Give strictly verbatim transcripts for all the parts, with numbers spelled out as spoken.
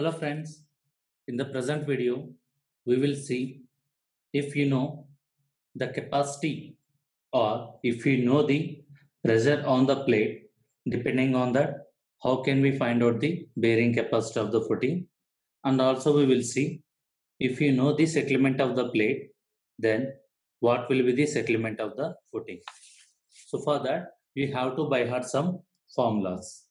Hello friends, in the present video, we will see if you know the capacity or if you know the pressure on the plate, depending on that, how can we find out the bearing capacity of the footing. And also we will see if you know the settlement of the plate, then what will be the settlement of the footing. So for that, we have to by heart some formulas.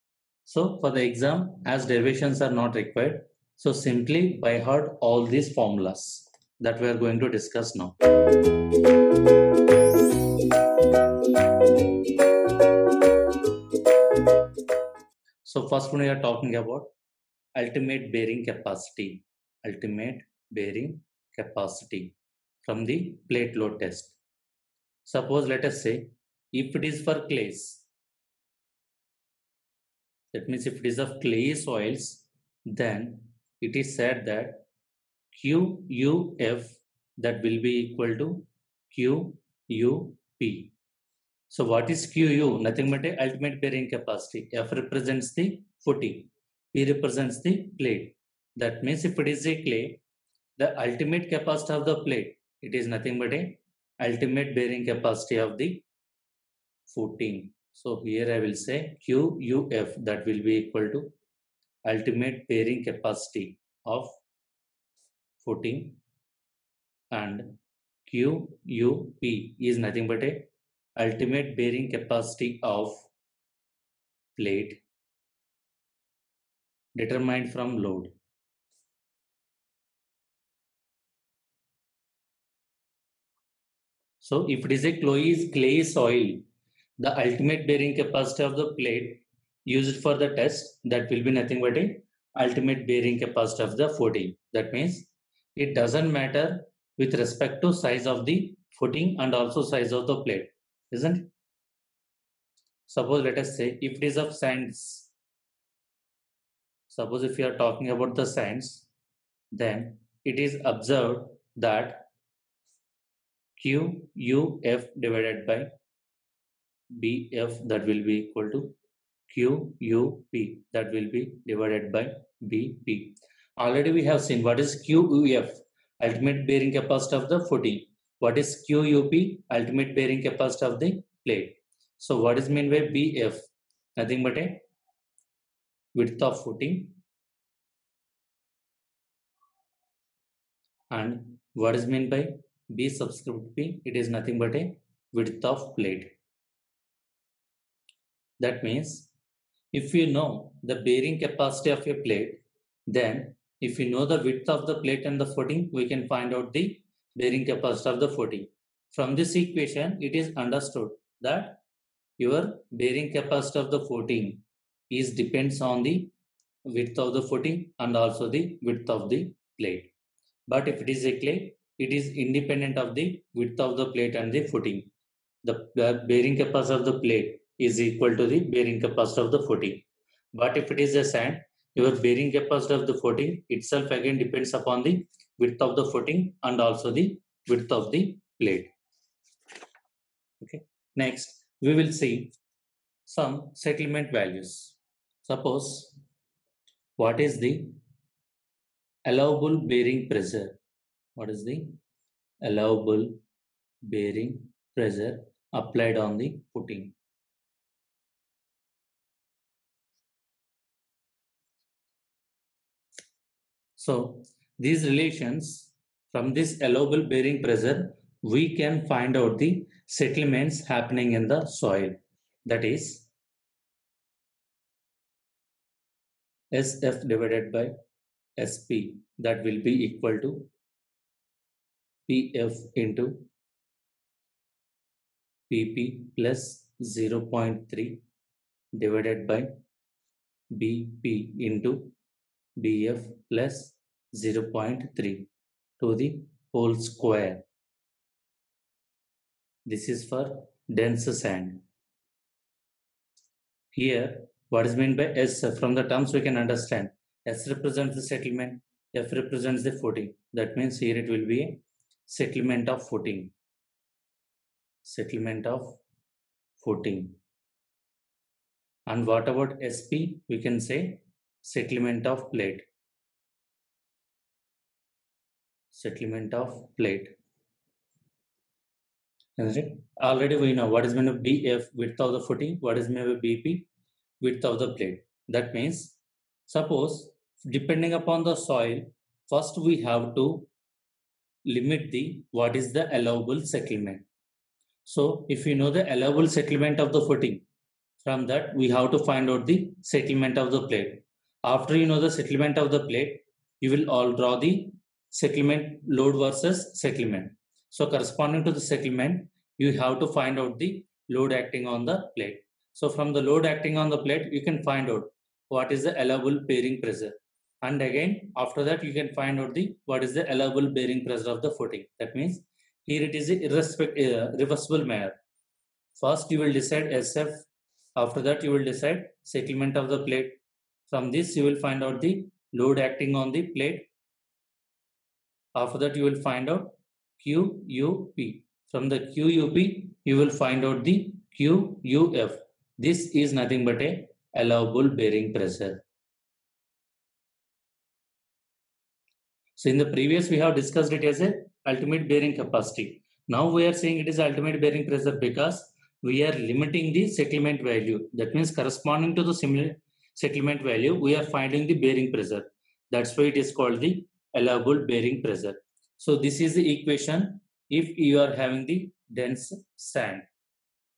So for the exam, as derivations are not required, so simply by heart all these formulas that we are going to discuss now. So first one we are talking about ultimate bearing capacity, ultimate bearing capacity from the plate load test. Suppose let us say if it is for clays, that means if it is of clay soils, then it is said that Q U F that will be equal to Q U P. So what is Q U? Nothing but a ultimate bearing capacity. F represents the footing, P represents the plate. That means if it is a clay, the ultimate capacity of the plate, it is nothing but a ultimate bearing capacity of the footing. So here I will say Q U F that will be equal to ultimate bearing capacity of footing, and Q U P is nothing but a ultimate bearing capacity of plate determined from load. So if it is a clay soil, the ultimate bearing capacity of the plate used for the test, that will be nothing but a ultimate bearing capacity of the footing. That means it doesn't matter with respect to size of the footing and also size of the plate, isn't it? Suppose let us say if it is of sands, suppose if you are talking about the sands, then it is observed that Q U F divided by B F that will be equal to Q U P that will be divided by B P. Already we have seen what is Q U F, ultimate bearing capacity of the footing. What is Q U P, ultimate bearing capacity of the plate. So what is meant by B F? Nothing but a width of footing. And what is meant by B subscript P? It is nothing but a width of plate. That means if you know the bearing capacity of your plate, then if you know the width of the plate and the footing, we can find out the bearing capacity of the footing. From this equation, it is understood that your bearing capacity of the footing is depends on the width of the footing and also the width of the plate. But if it is a clay, it is independent of the width of the plate and the footing. The bearing capacity of the plate is equal to the bearing capacity of the footing. But if it is a sand, your bearing capacity of the footing itself again depends upon the width of the footing and also the width of the plate. Okay. Next, we will see some settlement values. Suppose, what is the allowable bearing pressure? What is the allowable bearing pressure applied on the footing? So these relations, from this allowable bearing pressure, we can find out the settlements happening in the soil. That is S F divided by S P that will be equal to P F into P P plus zero point three divided by B P into B F plus zero point three to the whole square. This is for dense sand. Here, what is meant by S? From the terms we can understand. S represents the settlement, F represents the footing. That means here it will be a settlement of footing. Settlement of footing. And what about S P? We can say settlement of plate. settlement of plate. Already we know what is meant by D F, width of the footing, what is meant by B P, width of the plate. That means, suppose depending upon the soil, first we have to limit the what is the allowable settlement. So if you know the allowable settlement of the footing, from that we have to find out the settlement of the plate. After you know the settlement of the plate, you will all draw the settlement load versus settlement. So corresponding to the settlement, you have to find out the load acting on the plate. So from the load acting on the plate, you can find out what is the allowable bearing pressure. And again, after that, you can find out the what is the allowable bearing pressure of the footing. That means here it is a reversible measure. First, you will decide S F. After that, you will decide settlement of the plate. From this, you will find out the load acting on the plate. After that, you will find out Q U P. From the Q U P, you will find out the Q U F. This is nothing but a allowable bearing pressure. So in the previous, we have discussed it as a ultimate bearing capacity. Now we are saying it is ultimate bearing pressure because we are limiting the settlement value. That means corresponding to the similar settlement value, we are finding the bearing pressure. That's why it is called the allowable bearing pressure. So this is the equation if you are having the dense sand.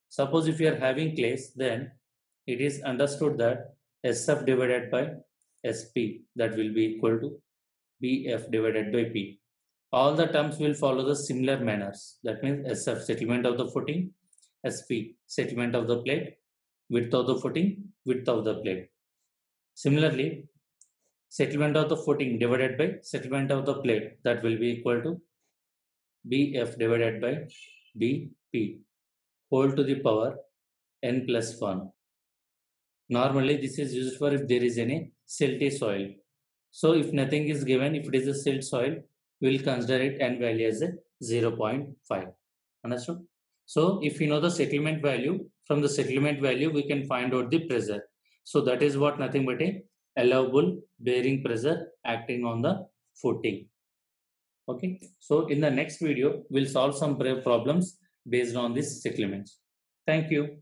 Suppose if you are having clays, then it is understood that S F divided by S P, that will be equal to B F divided by P. All the terms will follow the similar manners. That means S F settlement of the footing, S P settlement of the plate, width of the footing, width of the plate. Similarly, settlement of the footing divided by settlement of the plate, that will be equal to B F divided by B P whole to the power n plus one. Normally this is used for if there is any silty soil. So if nothing is given, if it is a silt soil, we will consider it n value as a zero point five. Understood? So if you know the settlement value, from the settlement value we can find out the pressure. So that is what nothing but a allowable bearing pressure acting on the footing. Okay, so in the next video, we'll solve some problems based on these settlements. Thank you.